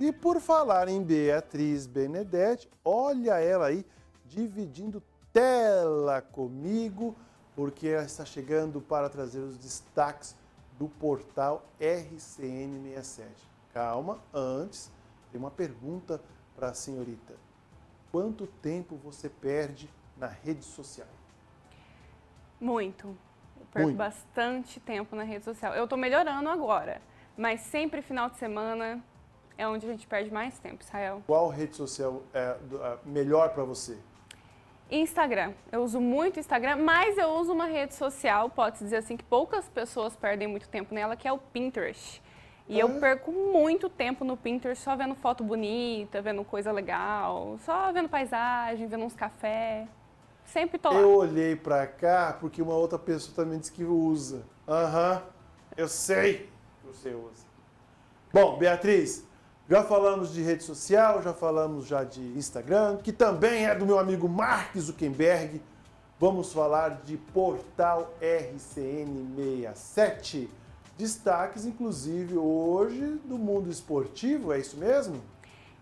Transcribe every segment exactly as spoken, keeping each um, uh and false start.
E por falar em Beatriz Benedetti, olha ela aí dividindo tela comigo, porque ela está chegando para trazer os destaques do portal R C N sessenta e sete. Calma, antes, tem uma pergunta para a senhorita. Quanto tempo você perde na rede social? Muito. Eu perco Muito. bastante tempo na rede social. Eu estou melhorando agora, mas sempre final de semana é onde a gente perde mais tempo, Israel. Qual rede social é melhor para você? Instagram. Eu uso muito Instagram, mas eu uso uma rede social, pode-se dizer assim, que poucas pessoas perdem muito tempo nela, que é o Pinterest. E ah. eu perco muito tempo no Pinterest só vendo foto bonita, vendo coisa legal, só vendo paisagem, vendo uns cafés. Sempre tô lá. Eu olhei pra cá porque uma outra pessoa também disse que usa. Aham, uhum. eu sei que você usa. Bom, Beatriz, já falamos de rede social, já falamos já de Instagram, que também é do meu amigo Mark Zuckerberg. Vamos falar de portal R C N sessenta e sete. Destaques, inclusive, hoje do mundo esportivo, é isso mesmo?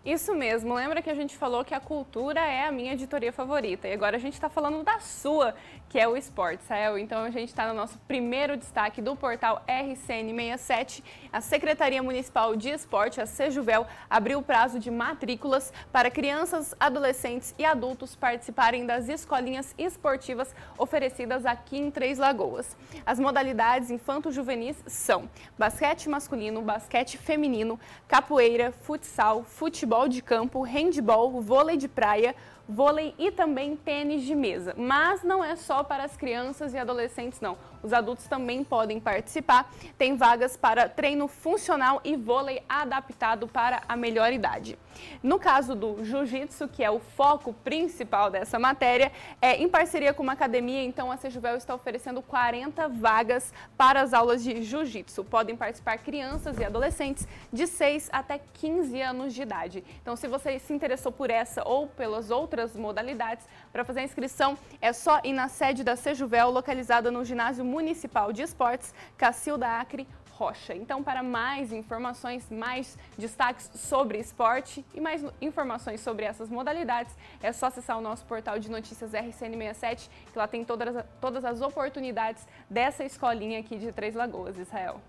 Isso mesmo. Lembra que a gente falou que a cultura é a minha editoria favorita. E agora a gente está falando da sua, que é o esporte, Sael. Então a gente está no nosso primeiro destaque do portal R C N sessenta e sete. A Secretaria Municipal de Esporte, a Sejuvel, abriu o prazo de matrículas para crianças, adolescentes e adultos participarem das escolinhas esportivas oferecidas aqui em Três Lagoas. As modalidades infanto-juvenis são basquete masculino, basquete feminino, capoeira, futsal, futebol, futebol de campo, handball, vôlei de praia, vôlei e também tênis de mesa. Mas não é só para as crianças e adolescentes, não. Os adultos também podem participar. Tem vagas para treino funcional e vôlei adaptado para a melhor idade. No caso do jiu-jitsu, que é o foco principal dessa matéria, é em parceria com uma academia, então a Sejuvel está oferecendo quarenta vagas para as aulas de jiu-jitsu. Podem participar crianças e adolescentes de seis até quinze anos de idade. Então, se você se interessou por essa ou pelas outras modalidades, para fazer a inscrição é só ir na sede da Sejuvel, localizada no Ginásio Municipal de Esportes Cacilda Acre Rocha. Então, para mais informações, mais destaques sobre esporte e mais informações sobre essas modalidades, é só acessar o nosso portal de notícias R C N sessenta e sete, que lá tem todas, todas as oportunidades dessa escolinha aqui de Três Lagoas, Israel.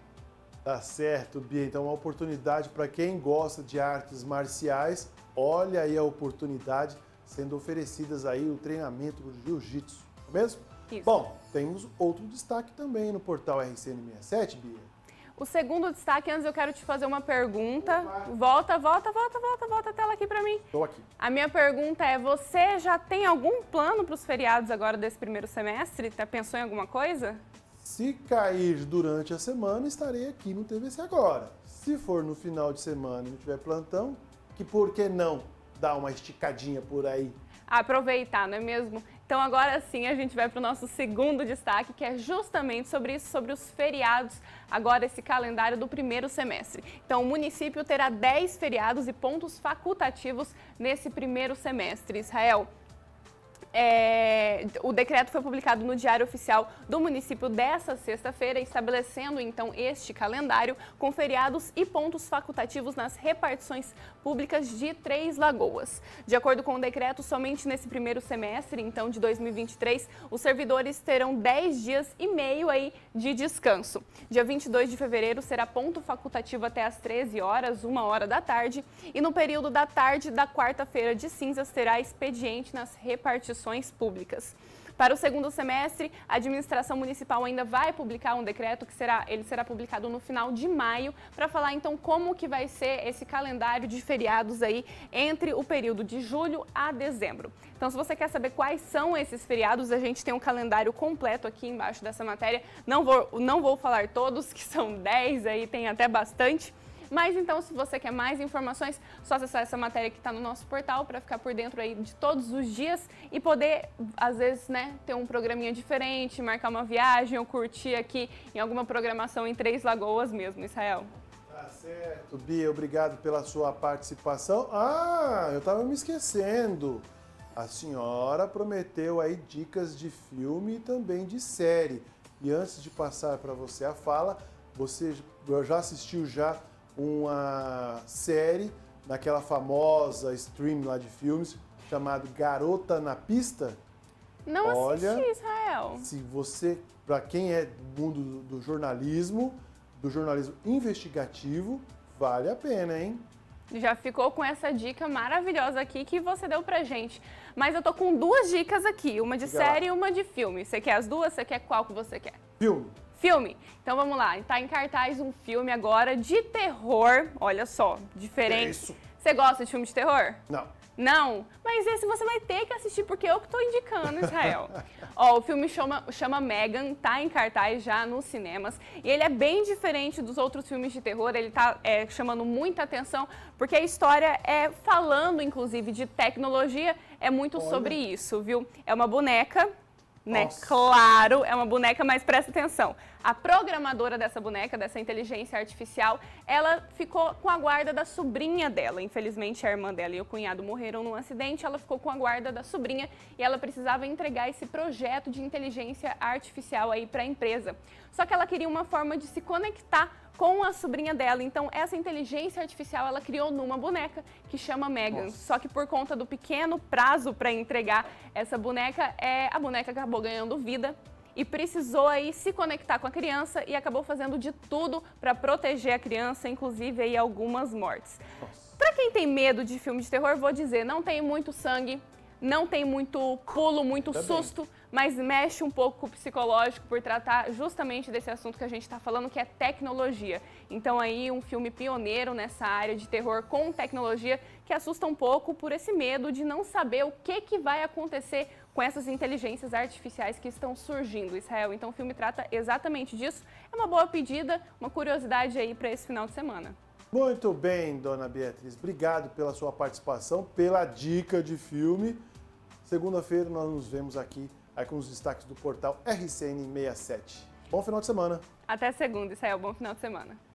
Tá certo, Bia. Então, uma oportunidade para quem gosta de artes marciais, olha aí a oportunidade sendo oferecidas aí o treinamento do jiu-jitsu, não é mesmo? Isso. Bom, temos outro destaque também no portal R C N sessenta e sete, Bia. O segundo destaque, antes eu quero te fazer uma pergunta. Volta, volta, volta, volta, volta a tela aqui pra mim. Estou aqui. A minha pergunta é, você já tem algum plano para os feriados agora desse primeiro semestre? Já pensou em alguma coisa? Se cair durante a semana, estarei aqui no T V C Agora. Se for no final de semana e não tiver plantão, que por que não? Dar uma esticadinha por aí. Aproveitar, não é mesmo? Então agora sim a gente vai para o nosso segundo destaque, que é justamente sobre isso, sobre os feriados, agora esse calendário do primeiro semestre. Então o município terá dez feriados e pontos facultativos nesse primeiro semestre, Israel. É, o decreto foi publicado no Diário Oficial do município dessa sexta-feira, estabelecendo então este calendário com feriados e pontos facultativos nas repartições públicas de Três Lagoas. De acordo com o decreto, somente nesse primeiro semestre, então de dois mil e vinte e três, os servidores terão dez dias e meio aí de descanso. Dia vinte e dois de fevereiro será ponto facultativo até às treze horas, uma hora da tarde, e no período da tarde da quarta-feira de cinzas terá expediente nas repartições públicas. Para o segundo semestre, a administração municipal ainda vai publicar um decreto que será, ele será publicado no final de maio, para falar então como que vai ser esse calendário de feriados aí entre o período de julho a dezembro. Então, se você quer saber quais são esses feriados, a gente tem um calendário completo aqui embaixo dessa matéria. Não vou, não vou falar todos, que são dez aí, tem até bastante. Mas então, se você quer mais informações, só acessar essa matéria que está no nosso portal para ficar por dentro aí de todos os dias e poder, às vezes, né, ter um programinha diferente, marcar uma viagem ou curtir aqui em alguma programação em Três Lagoas mesmo, Israel. Tá certo, Bia, obrigado pela sua participação. Ah, eu estava me esquecendo. A senhora prometeu aí dicas de filme e também de série. E antes de passar para você a fala, você já assistiu já... uma série naquela famosa stream lá de filmes, chamado Garota na Pista? Não Olha, assisti, Israel. Se você, para quem é do mundo do jornalismo, do jornalismo investigativo, vale a pena, hein? Já ficou com essa dica maravilhosa aqui que você deu pra gente. Mas eu tô com duas dicas aqui, uma de Diga série lá. E uma de filme. Você quer as duas? Você quer qual que você quer? Filme. Filme. Então vamos lá. Tá em cartaz um filme agora de terror. Olha só, diferente. É isso. Você gosta de filme de terror? Não. Não? Mas esse você vai ter que assistir, porque eu que tô indicando, Israel. Ó, o filme chama, chama Megan, tá em cartaz já nos cinemas. E ele é bem diferente dos outros filmes de terror, ele tá é, chamando muita atenção, porque a história é falando, inclusive, de tecnologia, é muito Olha. sobre isso, viu? É uma boneca, né? Nossa. Claro, é uma boneca, mas presta atenção. A programadora dessa boneca, dessa inteligência artificial, ela ficou com a guarda da sobrinha dela. Infelizmente, a irmã dela e o cunhado morreram num acidente, ela ficou com a guarda da sobrinha e ela precisava entregar esse projeto de inteligência artificial aí para a empresa. Só que ela queria uma forma de se conectar com a sobrinha dela. Então, essa inteligência artificial, ela criou numa boneca que chama Megan. Nossa. Só que por conta do pequeno prazo para entregar essa boneca, é, a boneca acabou ganhando vida e precisou aí se conectar com a criança e acabou fazendo de tudo para proteger a criança, inclusive aí algumas mortes. Para quem tem medo de filme de terror, vou dizer, não tem muito sangue, não tem muito pulo, muito tá susto, bem. mas mexe um pouco com o psicológico por tratar justamente desse assunto que a gente está falando, que é tecnologia. Então aí um filme pioneiro nessa área de terror com tecnologia que assusta um pouco por esse medo de não saber o que, que vai acontecer com essas inteligências artificiais que estão surgindo, Israel. Então o filme trata exatamente disso. É uma boa pedida, uma curiosidade aí para esse final de semana. Muito bem, dona Beatriz. Obrigado pela sua participação, pela dica de filme. Segunda-feira nós nos vemos aqui, aí com os destaques do portal R C N sessenta e sete. Bom final de semana. Até segunda, Israel. Bom final de semana.